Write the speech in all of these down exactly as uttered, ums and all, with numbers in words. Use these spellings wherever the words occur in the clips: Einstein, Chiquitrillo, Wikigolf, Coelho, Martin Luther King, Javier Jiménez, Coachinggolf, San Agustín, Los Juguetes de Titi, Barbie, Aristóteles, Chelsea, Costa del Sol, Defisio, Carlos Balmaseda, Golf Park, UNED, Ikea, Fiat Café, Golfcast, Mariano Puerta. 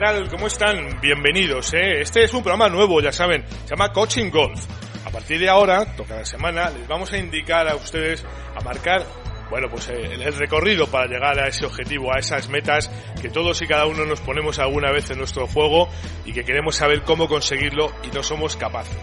general, ¿cómo están? Bienvenidos, ¿eh? Este es un programa nuevo, ya saben, se llama Coaching Golf. A partir de ahora, toca la semana, les vamos a indicar a ustedes, a marcar, bueno, pues el, el recorrido para llegar a ese objetivo, a esas metas que todos y cada uno nos ponemos alguna vez en nuestro juego y que queremos saber cómo conseguirlo y no somos capaces.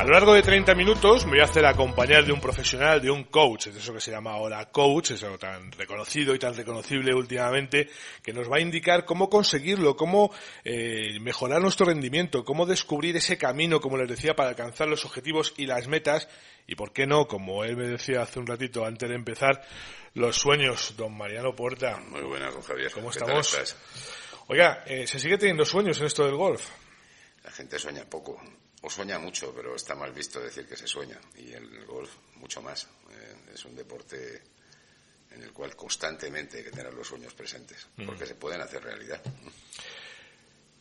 A lo largo de treinta minutos me voy a hacer acompañar de un profesional, de un coach, es eso que se llama ahora coach, es algo tan reconocido y tan reconocible últimamente, que nos va a indicar cómo conseguirlo, cómo eh, mejorar nuestro rendimiento, cómo descubrir ese camino, como les decía, para alcanzar los objetivos y las metas, y por qué no, como él me decía hace un ratito antes de empezar, los sueños. Don Mariano Puerta. Muy buenas, don Javier. ¿Cómo estamos? ¿Qué tal estás? Oiga, eh, ¿se sigue teniendo sueños en esto del golf? La gente sueña poco. O sueña mucho, pero está mal visto decir que se sueña. Y el golf, mucho más. Eh, es un deporte en el cual constantemente hay que tener los sueños presentes, mm. porque se pueden hacer realidad.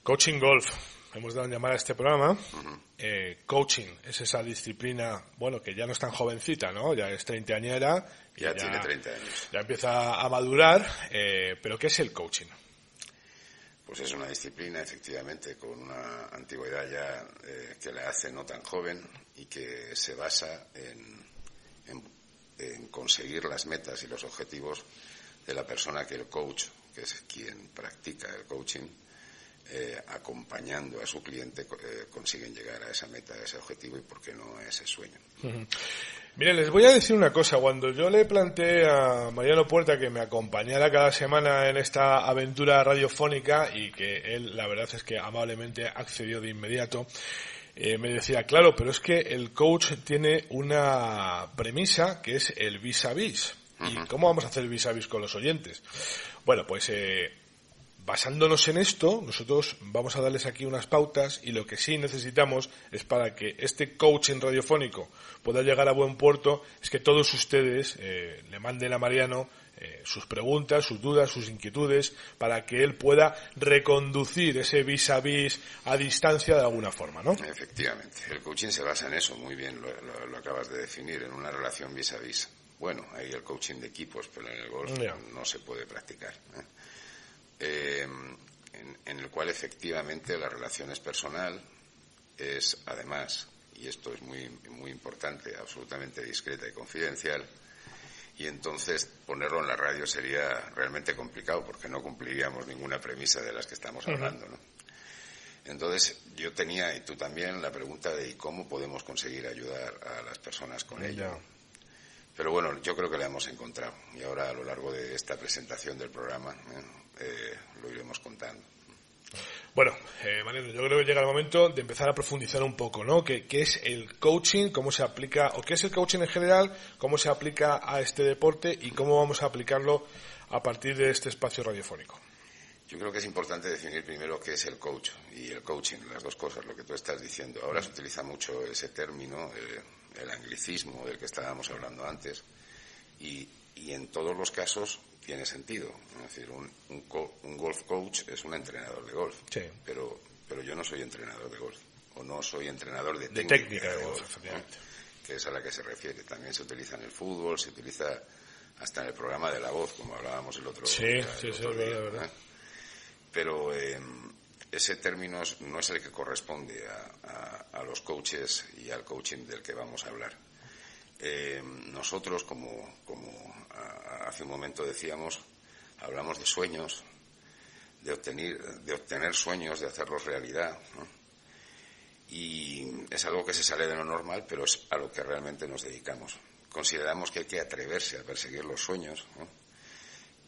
Coaching Golf. Hemos dado en llamar a este programa. Uh-huh. eh, coaching es esa disciplina, bueno, que ya no es tan jovencita, ¿no? Ya es treintañera. Ya, ya tiene treinta años. Ya empieza a madurar. Eh, ¿Pero qué es el coaching? Pues es una disciplina, efectivamente, con una antigüedad ya eh, que la hace no tan joven y que se basa en, en, en conseguir las metas y los objetivos de la persona que el coach, que es quien practica el coaching, eh, acompañando a su cliente, eh, consiguen llegar a esa meta, a ese objetivo y, por qué no, a ese sueño. Uh-huh. Mire, les voy a decir una cosa. Cuando yo le planteé a Mariano Puerta que me acompañara cada semana en esta aventura radiofónica y que él, la verdad es que amablemente accedió de inmediato, eh, me decía, claro, pero es que el coach tiene una premisa que es el vis-a-vis. ¿Y cómo vamos a hacer el vis-a-vis con los oyentes? Bueno, pues eh, basándonos en esto, nosotros vamos a darles aquí unas pautas y lo que sí necesitamos es, para que este coaching radiofónico pueda llegar a buen puerto, es que todos ustedes eh, le manden a Mariano eh, sus preguntas, sus dudas, sus inquietudes, para que él pueda reconducir ese vis-a-vis a distancia de alguna forma, ¿no? Efectivamente. El coaching se basa en eso, muy bien lo, lo, lo acabas de definir, en una relación vis-a-vis. Bueno, hay el coaching de equipos, pero en el golf yeah. no se puede practicar, ¿eh? Eh, en, en el cual efectivamente la relación es personal, es además, y esto es muy, muy importante, absolutamente discreta y confidencial, y entonces ponerlo en la radio sería realmente complicado porque no cumpliríamos ninguna premisa de las que estamos hablando, ¿no? Entonces yo tenía, y tú también, la pregunta de ¿y cómo podemos conseguir ayudar a las personas con ello? Pero bueno, yo creo que la hemos encontrado y ahora a lo largo de esta presentación del programa, ¿eh? Eh, lo iremos contando. Bueno, eh, Mariano, yo creo que llega el momento de empezar a profundizar un poco, ¿no? ¿Qué, qué es el coaching? ¿Cómo se aplica? ¿O qué es el coaching en general? ¿Cómo se aplica a este deporte? ¿Y cómo vamos a aplicarlo a partir de este espacio radiofónico? Yo creo que es importante definir primero qué es el coach y el coaching, las dos cosas, lo que tú estás diciendo. Ahora se utiliza mucho ese término, eh, el anglicismo del que estábamos hablando antes, y, y en todos los casos tiene sentido. Es decir, un, un, co- un golf coach es un entrenador de golf, sí. pero pero yo no soy entrenador de golf, o no soy entrenador de, de técnica, técnica de golf, golf ¿no? que es a la que se refiere. También se utiliza en el fútbol, se utiliza hasta en el programa de La Voz, como hablábamos el otro, sí, el sí, otro sí, día. La verdad. Pero eh, ese término no es el que corresponde a, a, a los coaches y al coaching del que vamos a hablar. Eh, nosotros, como, como a, hace un momento decíamos, hablamos de sueños, de obtener, de obtener sueños, de hacerlos realidad, ¿no? Y es algo que se sale de lo normal, pero es a lo que realmente nos dedicamos. Consideramos que hay que atreverse a perseguir los sueños, ¿no?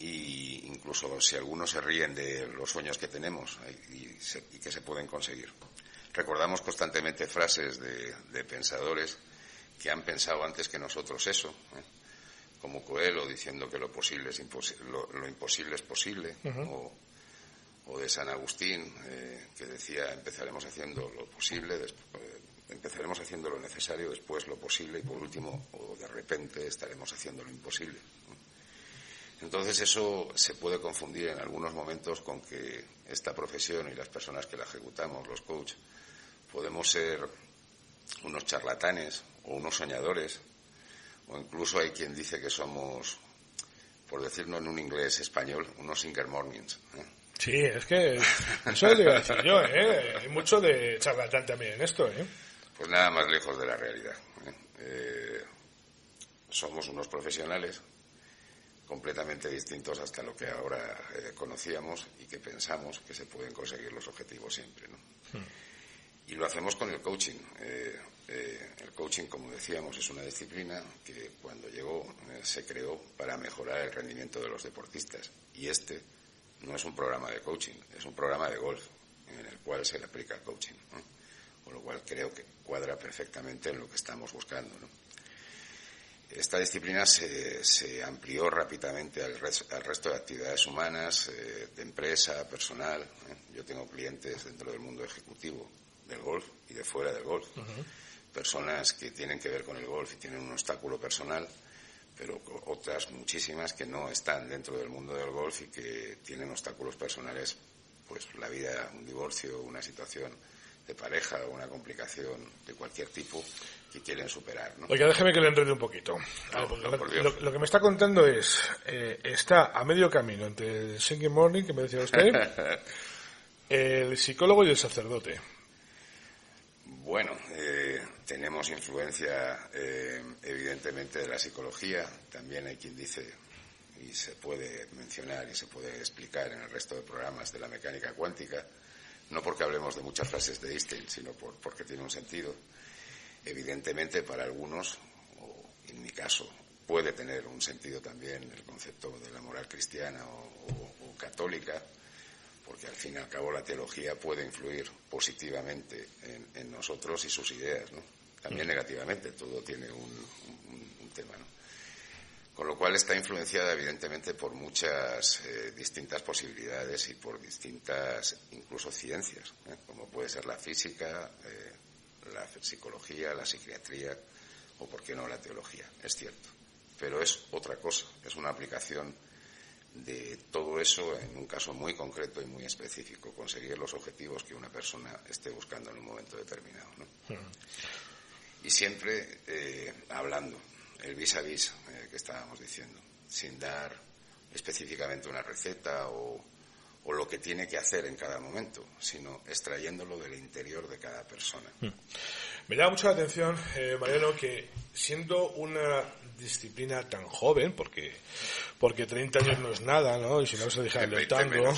Y incluso si algunos se ríen de los sueños que tenemos y, se, y que se pueden conseguir. Recordamos constantemente frases de, de pensadores que han pensado antes que nosotros eso, ¿eh? Como Coelho diciendo que lo posible es impos- lo, lo imposible es posible, uh-huh. o, o de San Agustín, eh, que decía empezaremos haciendo lo posible, desp- eh, empezaremos haciendo lo necesario, después lo posible y por último, o de repente, estaremos haciendo lo imposible, ¿no? Entonces eso se puede confundir en algunos momentos con que esta profesión y las personas que la ejecutamos, los coaches, podemos ser unos charlatanes o unos soñadores o incluso hay quien dice que somos, por decirlo en un inglés español, unos Singer Mornings, ¿eh? Sí, es que eso le iba a decir yo, ¿eh? Hay mucho de charlatán también en esto, ¿eh? Pues nada más lejos de la realidad, ¿eh? Eh, somos unos profesionales completamente distintos hasta lo que ahora eh, conocíamos y que pensamos que se pueden conseguir los objetivos siempre, ¿no? Hmm. Y lo hacemos con el coaching. Eh, eh, el coaching, como decíamos, es una disciplina que cuando llegó eh, se creó para mejorar el rendimiento de los deportistas. Y este no es un programa de coaching, es un programa de golf en el cual se le aplica el coaching, ¿no? Con lo cual creo que cuadra perfectamente en lo que estamos buscando, ¿no? Esta disciplina se, se amplió rápidamente al, res, al resto de actividades humanas, eh, de empresa, personal, ¿eh? Yo tengo clientes dentro del mundo ejecutivo del golf y de fuera del golf. Uh-huh. Personas que tienen que ver con el golf y tienen un obstáculo personal, pero otras muchísimas que no están dentro del mundo del golf y que tienen obstáculos personales, pues la vida, un divorcio, una situación de pareja o una complicación de cualquier tipo que quieren superar, ¿no? Oiga, déjeme que le enrede un poquito. No, ver, no, por Dios. Lo, lo que me está contando es, eh, está a medio camino entre el Singing Morning, que me decía usted, el psicólogo y el sacerdote. Bueno, eh, tenemos influencia eh, evidentemente de la psicología. También hay quien dice, y se puede mencionar y se puede explicar en el resto de programas, de la mecánica cuántica, no porque hablemos de muchas frases de Einstein, sino por, porque tiene un sentido. Evidentemente para algunos, o en mi caso, puede tener un sentido también el concepto de la moral cristiana o, o, o católica, porque al fin y al cabo la teología puede influir positivamente en, en nosotros y sus ideas, ¿no? También negativamente, todo tiene un, un, un tema, ¿no? Con lo cual está influenciada evidentemente por muchas eh, distintas posibilidades y por distintas incluso ciencias, ¿eh? Como puede ser la física, eh, la psicología, la psiquiatría o, por qué no, la teología, es cierto. Pero es otra cosa, es una aplicación de todo eso en un caso muy concreto y muy específico, conseguir los objetivos que una persona esté buscando en un momento determinado, ¿no? Uh-huh. Y siempre eh, hablando, el vis a vis eh, que estábamos diciendo, sin dar específicamente una receta o, o lo que tiene que hacer en cada momento, sino extrayéndolo del interior de cada persona. Uh-huh. Me llama mucho la atención, eh, Mariano, que siendo una disciplina tan joven, porque porque treinta años no es nada, ¿no? Y si no se deja el tango,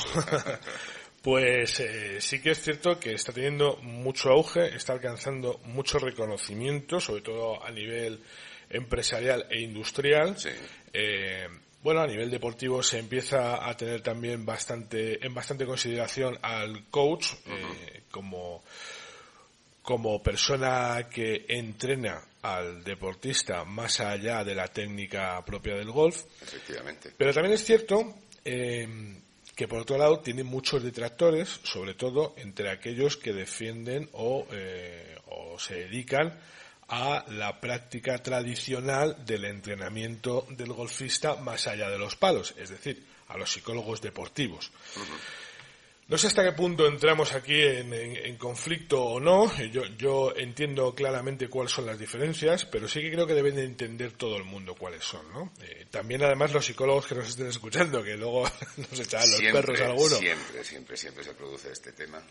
pues eh, sí que es cierto que está teniendo mucho auge, está alcanzando mucho reconocimiento, sobre todo a nivel empresarial e industrial. Sí. Eh, bueno, a nivel deportivo se empieza a tener también bastante en bastante consideración al coach, uh-huh. eh, como como persona que entrena al deportista más allá de la técnica propia del golf. Efectivamente. Pero también es cierto eh, que, por otro lado, tiene muchos detractores, sobre todo entre aquellos que defienden o, eh, o se dedican a la práctica tradicional del entrenamiento del golfista más allá de los palos, es decir, a los psicólogos deportivos. Uh-huh. No sé hasta qué punto entramos aquí en, en, en conflicto o no. Yo, yo entiendo claramente cuáles son las diferencias, pero sí que creo que deben de entender todo el mundo cuáles son, ¿no? Eh, también, además, los psicólogos que nos estén escuchando, que luego nos echarán los siempre, perros a alguno. Siempre, siempre, siempre se produce este tema.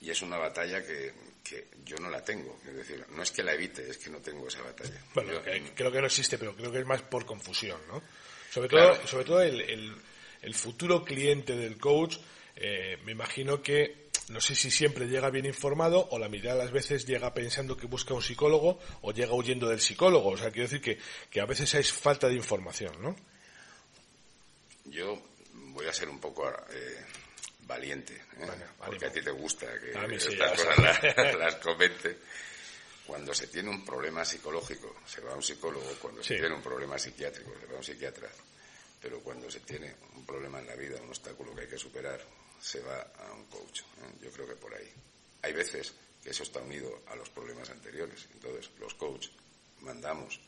Y es una batalla que, que yo no la tengo. Es decir, no es que la evite, es que no tengo esa batalla. Bueno, yo, que, creo que no existe, pero creo que es más por confusión, ¿no? Sobre todo, claro. sobre todo el, el, el futuro cliente del coach. Eh, me imagino que, no sé si siempre llega bien informado o la mitad de las veces llega pensando que busca un psicólogo o llega huyendo del psicólogo. O sea, quiero decir que, que a veces hay falta de información, ¿no? Yo voy a ser un poco eh, valiente, ¿eh? Vale, porque ánimo. A ti te gusta que a mí sí, estas cosas las, las comente. Cuando se tiene un problema psicológico, se va a un psicólogo. Cuando sí. se tiene un problema psiquiátrico, se va a un psiquiatra. Pero cuando se tiene un problema en la vida, un obstáculo que hay que superar, se va a un coach, ¿eh? Yo creo que por ahí. Hay veces que eso está unido a los problemas anteriores. Entonces, los coach mandamos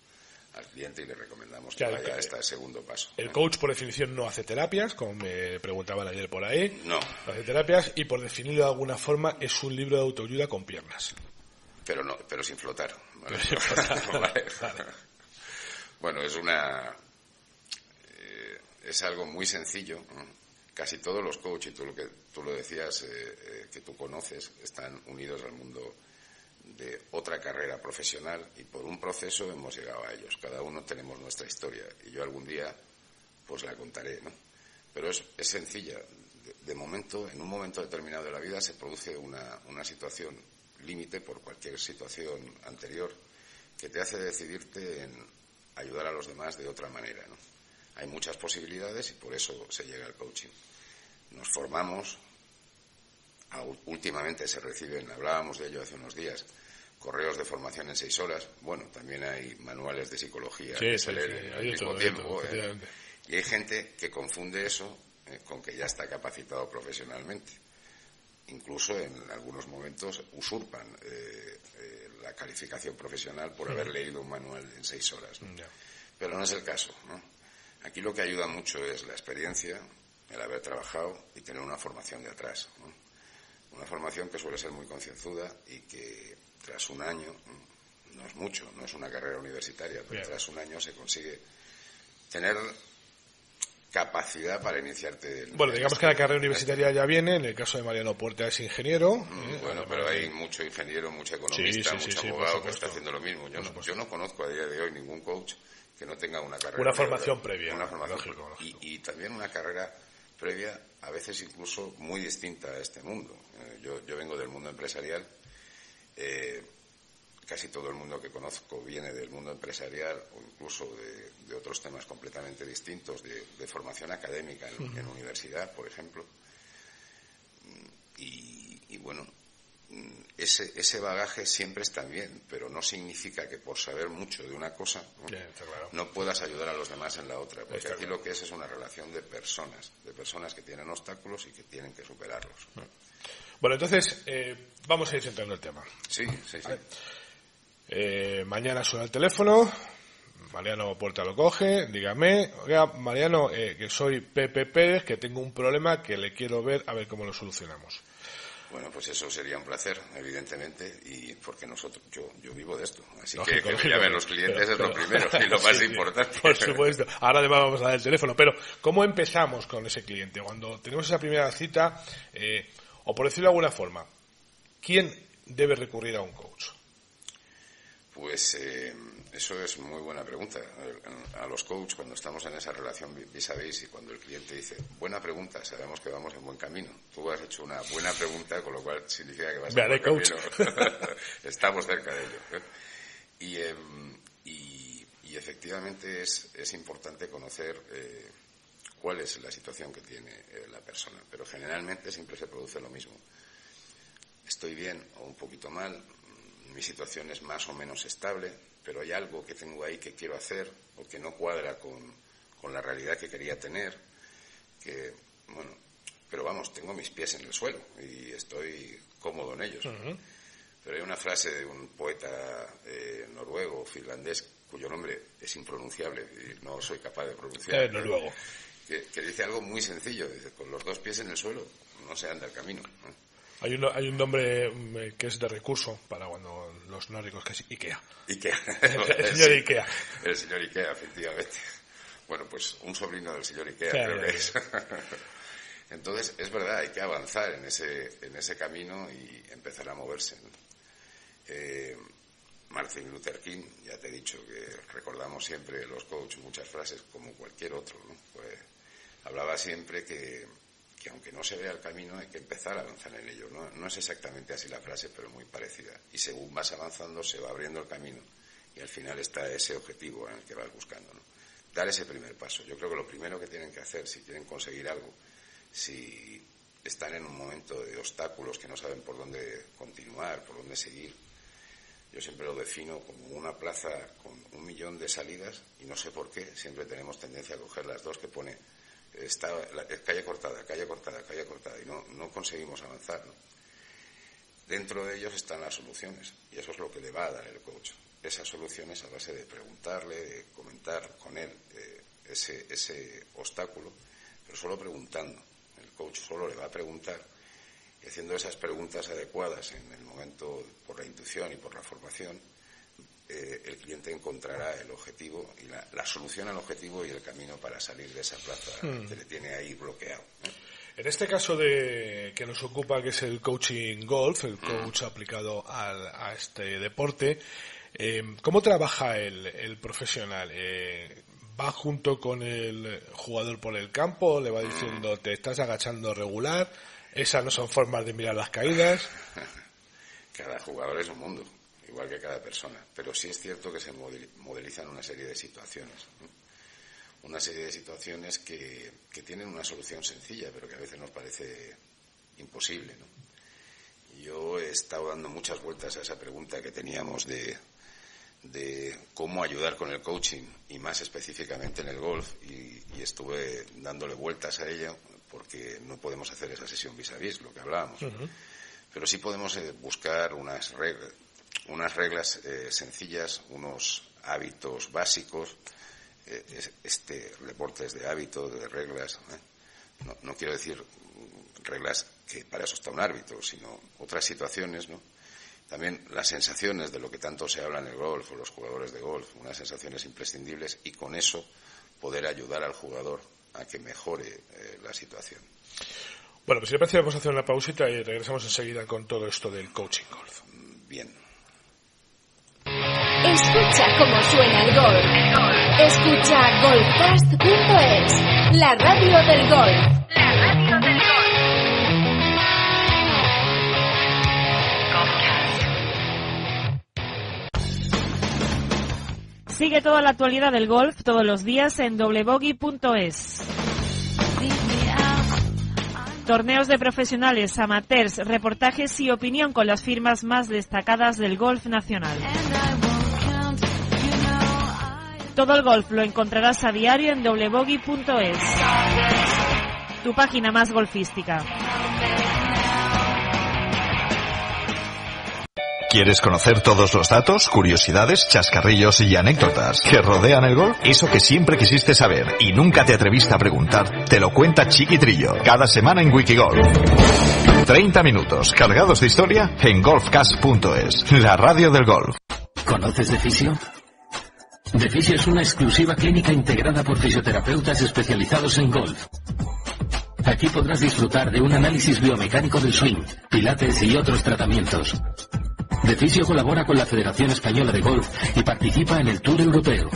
al cliente y le recomendamos que vaya a este segundo paso, ¿eh? El coach, por definición, no hace terapias, como me preguntaban ayer por ahí. No. No hace terapias y, por definirlo de alguna forma, es un libro de autoayuda con piernas. Pero no, pero sin flotar. Vale. Pero sin flotar. Vale. Vale. Bueno, es una eh, es algo muy sencillo. Casi todos los coaches, tú lo que tú lo decías, eh, eh, que tú conoces, están unidos al mundo de otra carrera profesional y por un proceso hemos llegado a ellos. Cada uno tenemos nuestra historia y yo algún día pues la contaré, ¿no? Pero es, es sencilla. De, de momento, en un momento determinado de la vida se produce una, una situación límite por cualquier situación anterior que te hace decidirte en ayudar a los demás de otra manera, ¿no? Hay muchas posibilidades y por eso se llega al coaching. Nos formamos. Últimamente se reciben, hablábamos de ello hace unos días, correos de formación en seis horas. Bueno, también hay manuales de psicología sí, que se sí, leen sí, al mismo todo, tiempo. Todo, eh. Y hay gente que confunde eso eh, con que ya está capacitado profesionalmente. Incluso en algunos momentos usurpan eh, eh, la calificación profesional por sí. haber leído un manual en seis horas, ¿no? Yeah. Pero no es el caso, ¿no? Aquí lo que ayuda mucho es la experiencia, el haber trabajado y tener una formación de atrás, ¿no? Una formación que suele ser muy concienzuda y que tras un año, no es mucho, no es una carrera universitaria, pero Bien. tras un año se consigue tener capacidad para iniciarte. En bueno, digamos que la carrera universitaria ya viene, en el caso de Mariano Puerta es ingeniero. Mm, eh, bueno, pero hay mucho ingeniero, mucho economista, sí, sí, mucho sí, abogado sí, que está haciendo lo mismo. Yo no, yo no conozco a día de hoy ningún coach que no tenga una carrera. Una formación previa. Una formación lógico, lógico. Y, y también una carrera previa, a veces incluso muy distinta a este mundo. Eh, yo, yo vengo del mundo empresarial, eh, casi todo el mundo que conozco viene del mundo empresarial o incluso de, de otros temas completamente distintos, de, de formación académica en, en universidad, por ejemplo. Y, y bueno, ese, ese bagaje siempre está bien, pero no significa que por saber mucho de una cosa no, bien, claro. no puedas ayudar a los demás en la otra, porque está aquí claro. lo que es es una relación de personas, de personas que tienen obstáculos y que tienen que superarlos. Bueno, entonces eh, vamos a ir centrando el tema. Sí, sí, sí. Eh, mañana suena el teléfono, Mariano Puerta lo coge, dígame, oiga, Mariano, eh, que soy Pepe Pérez, que tengo un problema que le quiero ver a ver cómo lo solucionamos. Bueno, pues eso sería un placer, evidentemente, y porque nosotros, yo, yo vivo de esto, así lógico, que, que ya ver los clientes pero, es pero, lo primero y lo sí, más importante. Por supuesto, ahora además vamos a dar el teléfono, pero ¿cómo empezamos con ese cliente? Cuando tenemos esa primera cita, eh, o por decirlo de alguna forma, ¿quién debe recurrir a un coach? Pues eh, eso es muy buena pregunta. A los coaches, cuando estamos en esa relación vis-a-vis y cuando el cliente dice, buena pregunta, sabemos que vamos en buen camino. Tú has hecho una buena pregunta, con lo cual significa que vas en buen coach. camino. Estamos cerca de ello. Y, eh, y, y efectivamente es, es importante conocer eh, cuál es la situación que tiene eh, la persona. Pero generalmente siempre se produce lo mismo. Estoy bien o un poquito mal. Mi situación es más o menos estable, pero hay algo que tengo ahí que quiero hacer o que no cuadra con, con la realidad que quería tener, que, bueno, pero vamos, tengo mis pies en el suelo y estoy cómodo en ellos. Uh-huh. Pero hay una frase de un poeta eh, noruego, finlandés, cuyo nombre es impronunciable y no soy capaz de pronunciar. Eh, noruego. Que, que dice algo muy sencillo, dice, con los dos pies en el suelo no se anda el camino, ¿no? Hay un, hay un nombre que es de recurso para cuando los nórdicos, que es Ikea. Ikea. El, el señor Ikea. El señor Ikea, efectivamente. Bueno, pues un sobrino del señor Ikea, claro, creo que es. Entonces, es verdad, hay que avanzar en ese en ese camino y empezar a moverse, ¿no? Eh, Martin Luther King, ya te he dicho que recordamos siempre los coaches muchas frases como cualquier otro, ¿no? Pues hablaba siempre que que aunque no se vea el camino hay que empezar a avanzar en ello. No, no es exactamente así la frase, pero muy parecida. Y según vas avanzando se va abriendo el camino y al final está ese objetivo en el que vas buscando, ¿no? Dar ese primer paso. Yo creo que lo primero que tienen que hacer, si quieren conseguir algo, si están en un momento de obstáculos que no saben por dónde continuar, por dónde seguir, yo siempre lo defino como una plaza con un millón de salidas y no sé por qué, siempre tenemos tendencia a coger las dos que pone está la, calle cortada, calle cortada, calle cortada y no, no conseguimos avanzar, ¿no? Dentro de ellos están las soluciones y eso es lo que le va a dar el coach. Esas soluciones a base de preguntarle, de comentar con él eh, ese, ese obstáculo, pero solo preguntando. El coach solo le va a preguntar y haciendo esas preguntas adecuadas en el momento por la intuición y por la formación eh, el cliente encontrará el objetivo y la, la solución al objetivo y el camino para salir de esa plaza mm. que le tiene ahí bloqueado, ¿eh? En este caso de que nos ocupa, que es el coaching golf, el coach mm. aplicado al, a este deporte, eh, ¿cómo trabaja el, el profesional? Eh, ¿Va junto con el jugador por el campo? ¿Le va diciendo, te estás agachando regular? ¿Esas no son formas de mirar las caídas? Cada jugador es un mundo, igual que cada persona. Pero sí es cierto que se modelizan una serie de situaciones. Una serie de situaciones que, que tienen una solución sencilla, pero que a veces nos parece imposible, ¿no? Yo he estado dando muchas vueltas a esa pregunta que teníamos de, de cómo ayudar con el coaching, y más específicamente en el golf, y, y estuve dándole vueltas a ella porque no podemos hacer esa sesión vis a vis, lo que hablábamos. Uh-huh. Pero sí podemos buscar unas reglas, unas reglas eh, sencillas, unos hábitos básicos. Este deporte es de hábitos, de reglas, ¿eh? no, no quiero decir reglas, que para eso está un árbitro, sino otras situaciones, ¿no? También las sensaciones, de lo que tanto se habla en el golf o los jugadores de golf, unas sensaciones imprescindibles, y con eso poder ayudar al jugador a que mejore eh, la situación. Bueno, pues si le parece, vamos a hacer una pausita y regresamos enseguida con todo esto del coaching golf. Bien. Escucha cómo suena el golf. Escucha golfcast punto es, la radio del golf. La radio del golf. Sigue toda la actualidad del golf todos los días en doble boggy punto es. Torneos de profesionales, amateurs, reportajes y opinión con las firmas más destacadas del golf nacional. Todo el golf lo encontrarás a diario en doble boggy punto es, tu página más golfística. ¿Quieres conocer todos los datos, curiosidades, chascarrillos y anécdotas que rodean el golf? Eso que siempre quisiste saber y nunca te atreviste a preguntar, te lo cuenta Chiquitrillo, cada semana en Wikigolf. treinta minutos cargados de historia en golfcast punto es, la radio del golf. ¿Conoces Defisio? Defisio es una exclusiva clínica integrada por fisioterapeutas especializados en golf. Aquí podrás disfrutar de un análisis biomecánico del swing, pilates y otros tratamientos. Defisio colabora con la Federación Española de Golf y participa en el Tour Europeo.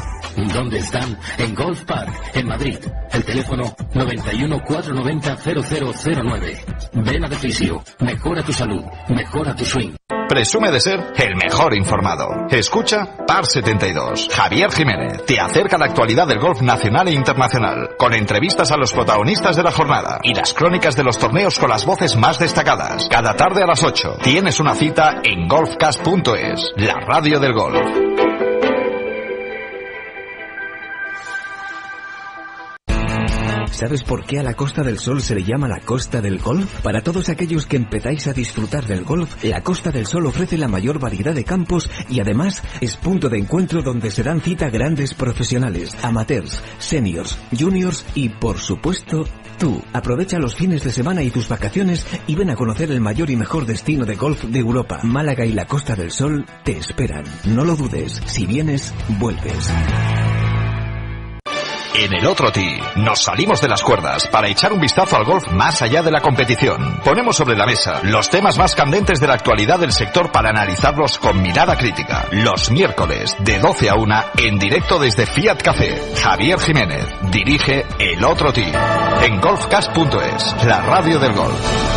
¿Dónde están? En Golf Park, en Madrid. El teléfono noventa y uno cuatrocientos noventa cero cero cero nueve. Ven a Defisio. Mejora tu salud. Mejora tu swing. Presume de ser el mejor informado. Escucha Par setenta y dos. Javier Jiménez te acerca a la actualidad del golf nacional e internacional, con entrevistas a los protagonistas de la jornada y las crónicas de los torneos con las voces más destacadas. Cada tarde a las ocho tienes una cita en golfcast punto es, la radio del golf. ¿Sabes por qué a la Costa del Sol se le llama la Costa del Golf? Para todos aquellos que empezáis a disfrutar del golf, la Costa del Sol ofrece la mayor variedad de campos y además es punto de encuentro donde se dan cita grandes profesionales, amateurs, seniors, juniors y, por supuesto, tú. Aprovecha los fines de semana y tus vacaciones y ven a conocer el mayor y mejor destino de golf de Europa. Málaga y la Costa del Sol te esperan. No lo dudes, si vienes, vuelves. En el otro tee, nos salimos de las cuerdas para echar un vistazo al golf más allá de la competición. Ponemos sobre la mesa los temas más candentes de la actualidad del sector para analizarlos con mirada crítica. Los miércoles, de doce a una, en directo desde Fiat Café. Javier Jiménez dirige El otro tee, en golfcast punto es, la radio del golf.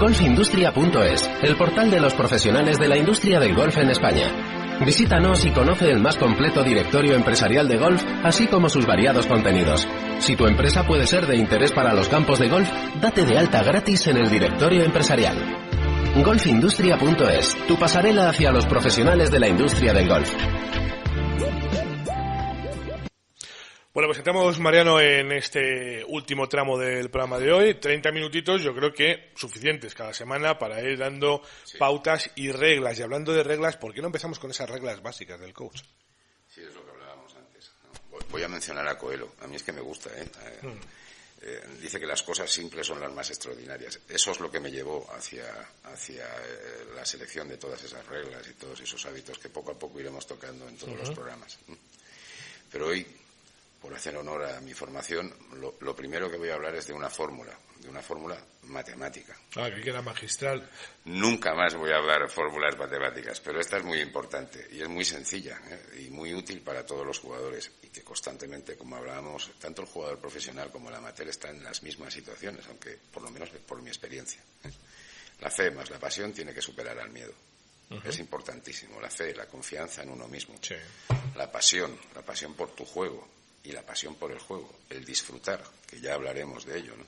golf industria punto es, el portal de los profesionales de la industria del golf en España. Visítanos y conoce el más completo directorio empresarial de golf, así como sus variados contenidos. Si tu empresa puede ser de interés para los campos de golf, date de alta gratis en el directorio empresarial. golf industria punto es, tu pasarela hacia los profesionales de la industria del golf. Bueno, pues estamos, Mariano, en este último tramo del programa de hoy. treinta minutitos, yo creo que suficientes cada semana para ir dando sí. pautas y reglas. Y hablando de reglas, ¿por qué no empezamos con esas reglas básicas del coach? Sí, es lo que hablábamos antes, ¿no? Voy a mencionar a Coelho. A mí es que me gusta, ¿eh? Mm. eh, dice que las cosas simples son las más extraordinarias. Eso es lo que me llevó hacia, hacia eh, la selección de todas esas reglas y todos esos hábitos que poco a poco iremos tocando en todos uh-huh. los programas. Pero hoy, por hacer honor a mi formación, lo, lo primero que voy a hablar es de una fórmula, de una fórmula matemática. Ah, que era magistral. Nunca más voy a hablar de fórmulas matemáticas, pero esta es muy importante y es muy sencilla, ¿eh? Y muy útil para todos los jugadores, y que constantemente, como hablábamos, tanto el jugador profesional como el amateur están en las mismas situaciones, aunque por lo menos por mi experiencia. ¿eh? La fe más la pasión tiene que superar al miedo. Uh-huh. Es importantísimo, la fe, la confianza en uno mismo. Sí. La pasión, la pasión por tu juego. Y la pasión por el juego, el disfrutar, que ya hablaremos de ello, ¿no?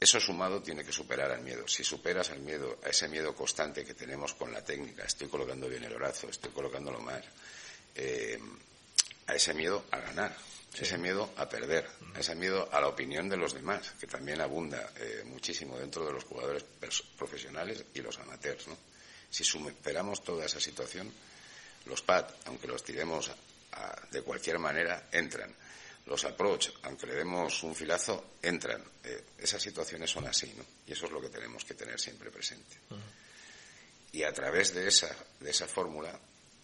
Eso sumado tiene que superar al miedo. Si superas al miedo, a ese miedo constante que tenemos con la técnica, estoy colocando bien el brazo, estoy colocándolo mal, eh, a ese miedo a ganar, sí. ese miedo a perder, uh-huh. ese miedo a la opinión de los demás, que también abunda eh, muchísimo dentro de los jugadores profesionales y los amateurs, ¿no? Si superamos toda esa situación, los pad, aunque los tiremos de cualquier manera, entran. Los approach, aunque le demos un filazo, entran. Eh, esas situaciones son así, ¿no? Y eso es lo que tenemos que tener siempre presente. Uh-huh. Y a través de esa de esa fórmula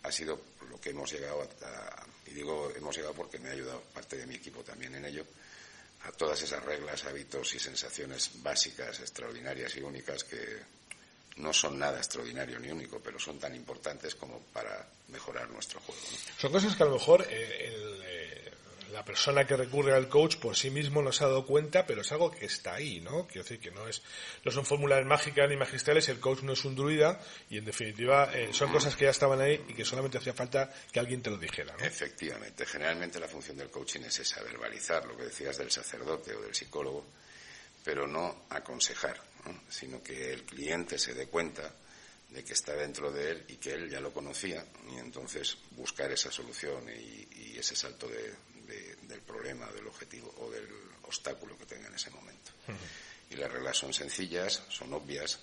ha sido lo que hemos llegado a, y digo hemos llegado porque me ha ayudado parte de mi equipo también en ello, a todas esas reglas, hábitos y sensaciones básicas, extraordinarias y únicas que no son nada extraordinario ni único, pero son tan importantes como para mejorar nuestro juego, ¿no? Son cosas que a lo mejor eh, el, eh, la persona que recurre al coach por sí mismo no se ha dado cuenta, pero es algo que está ahí, ¿no? Quiero decir que no es no son fórmulas mágicas ni magistrales, el coach no es un druida y, en definitiva, eh, son cosas que ya estaban ahí y que solamente hacía falta que alguien te lo dijera, ¿no? Efectivamente. Generalmente la función del coaching es esa, verbalizar lo que decías del sacerdote o del psicólogo, pero no aconsejar, ¿no? Sino que el cliente se dé cuenta de que está dentro de él y que él ya lo conocía, y entonces buscar esa solución y, y ese salto de, de, del problema, del objetivo o del obstáculo que tenga en ese momento. Uh-huh. Y las reglas son sencillas, son obvias,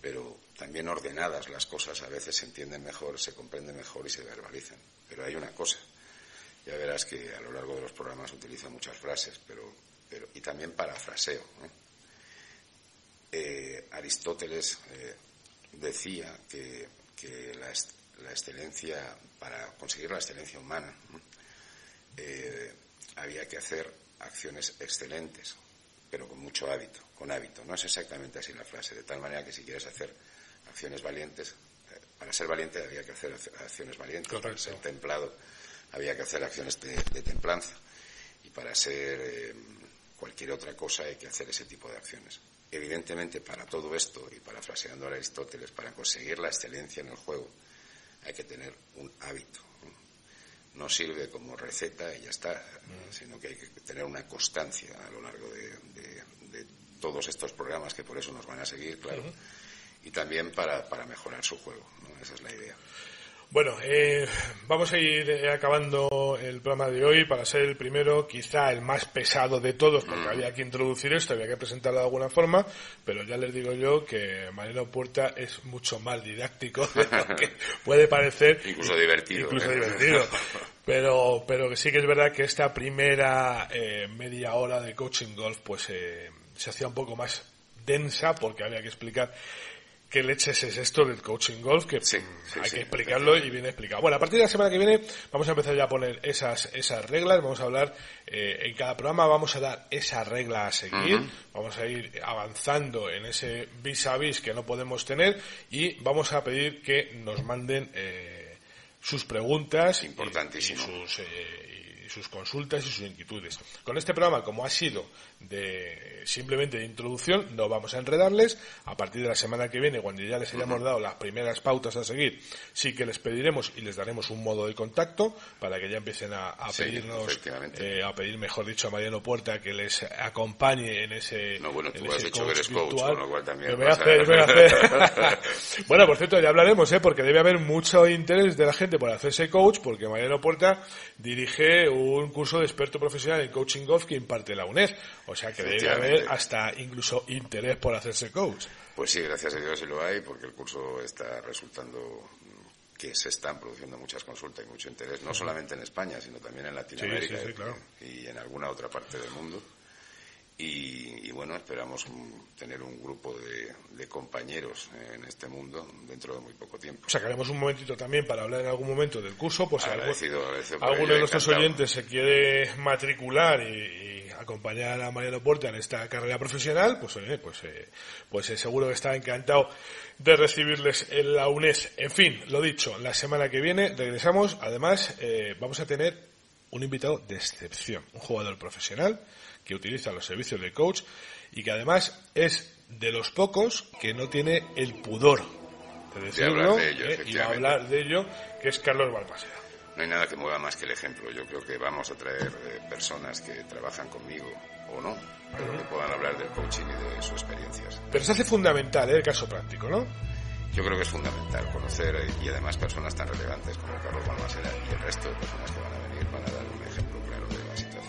pero también ordenadas las cosas a veces se entienden mejor, se comprenden mejor y se verbalizan. Pero hay una cosa, ya verás que a lo largo de los programas utilizo muchas frases, pero, pero y también parafraseo, ¿no? Eh, Aristóteles eh, decía que, que la, la excelencia, para conseguir la excelencia humana, eh, había que hacer acciones excelentes, pero con mucho hábito, con hábito. No es exactamente así la frase, de tal manera que si quieres hacer acciones valientes, eh, para ser valiente había que hacer acciones valientes, correcto. Para ser templado había que hacer acciones de, de templanza, y para ser eh, cualquier otra cosa hay que hacer ese tipo de acciones. Evidentemente, para todo esto, y parafraseando a Aristóteles, para conseguir la excelencia en el juego, hay que tener un hábito. No sirve como receta y ya está, sino que hay que tener una constancia a lo largo de, de, de todos estos programas, que por eso nos van a seguir, claro, uh-huh. y también para, para mejorar su juego, ¿no? Esa es la idea. Bueno, eh, vamos a ir acabando el programa de hoy para ser el primero, quizá el más pesado de todos, porque había que introducir esto, había que presentarlo de alguna forma, pero ya les digo yo que Mariano Puerta es mucho más didáctico de lo que puede parecer. Incluso divertido. Incluso ¿eh? divertido. Pero, pero sí que es verdad que esta primera eh, media hora de coaching golf pues eh, se hacía un poco más densa porque había que explicar qué leches es esto del coaching golf, que sí, sí, hay sí, que explicarlo y viene explicado. Bueno, a partir de la semana que viene vamos a empezar ya a poner esas esas reglas, vamos a hablar eh, en cada programa, vamos a dar esa regla a seguir, uh-huh. vamos a ir avanzando en ese vis-a-vis que no podemos tener, y vamos a pedir que nos manden eh, sus preguntas y, y sus... Eh, sus consultas y sus inquietudes. Con este programa, como ha sido de simplemente de introducción, no vamos a enredarles. A partir de la semana que viene, cuando ya les hayamos dado las primeras pautas a seguir, sí que les pediremos y les daremos un modo de contacto para que ya empiecen a, a sí, pedirnos, eh, a pedir, mejor dicho, a Mariano Puerta que les acompañe en ese... No, bueno, tú has dicho que eres coach, con lo cual también... Me voy a hacer, me voy a hacer. Bueno, por cierto, ya hablaremos, ¿eh? Porque debe haber mucho interés de la gente por hacerse coach, porque Mariano Puerta dirige un curso de experto profesional en coaching golf que imparte la UNED, o sea que debe haber hasta incluso interés por hacerse coach. Pues sí, gracias a Dios sí lo hay, porque el curso está resultando que se están produciendo muchas consultas y mucho interés, no solamente en España, sino también en Latinoamérica, sí, sí, sí, claro. y en alguna otra parte del mundo. Y, y bueno, esperamos tener un grupo de, de compañeros en este mundo dentro de muy poco tiempo. Sacaremos un momentito también para hablar en algún momento del curso, pues agradecido, agradecido algún, alguno de nuestros oyentes se quiere matricular y, y acompañar a Mariano Puerta en esta carrera profesional, pues eh, pues eh, pues eh, seguro que está encantado de recibirles en la UNED. En fin, lo dicho, la semana que viene regresamos. Además, eh, vamos a tener un invitado de excepción, un jugador profesional que utiliza los servicios de coach y que además es de los pocos que no tiene el pudor de decirlo de ello, eh, y hablar de ello, que es Carlos Balmaseda. No hay nada que mueva más que el ejemplo. Yo creo que vamos a traer eh, personas que trabajan conmigo o no, pero uh-huh. que puedan hablar del coaching y de sus experiencias. Pero se hace fundamental eh, el caso práctico, ¿no? Yo creo que es fundamental conocer eh, y además personas tan relevantes como Carlos Balmaseda y el resto de personas que van a venir van a dar un ejemplo claro de la situación.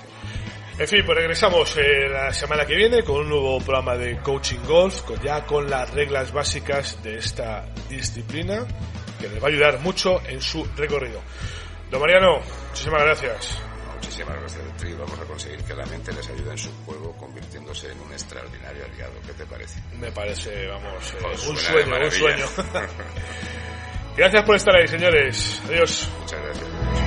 En fin, pues regresamos eh, la semana que viene con un nuevo programa de Coaching Golf, con, ya con las reglas básicas de esta disciplina, que les va a ayudar mucho en su recorrido. Don Mariano, muchísimas gracias. Muchísimas gracias a ti. Vamos a conseguir que la mente les ayude en su juego, convirtiéndose en un extraordinario aliado. ¿Qué te parece? Me parece, vamos, eh, pues un sueño, un sueño. Gracias por estar ahí, señores. Adiós. Muchas gracias.